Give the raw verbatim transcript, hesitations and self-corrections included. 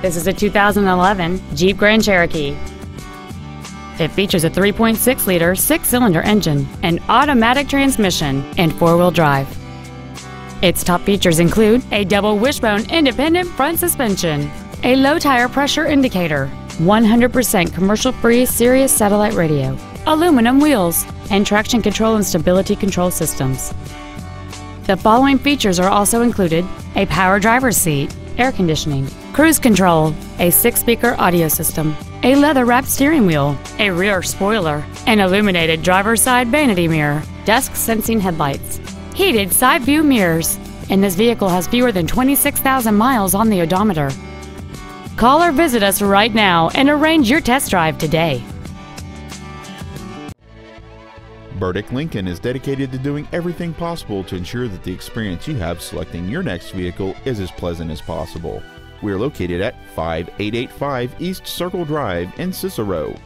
This is a two thousand eleven Jeep Grand Cherokee. It features a three point six liter six-cylinder engine, an automatic transmission, and four-wheel drive. Its top features include a double wishbone independent front suspension, a low tire pressure indicator, one hundred percent commercial-free Sirius satellite radio, aluminum wheels, and traction control and stability control systems. The following features are also included: a power driver's seat, air conditioning, cruise control, a six-speaker audio system, a leather-wrapped steering wheel, a rear spoiler, an illuminated driver's side vanity mirror, dusk sensing headlights, heated side view mirrors, and this vehicle has fewer than twenty-six thousand miles on the odometer. Call or visit us right now and arrange your test drive today. Burdick Lincoln is dedicated to doing everything possible to ensure that the experience you have selecting your next vehicle is as pleasant as possible. We are located at fifty-eight eighty-five East Circle Drive in Cicero.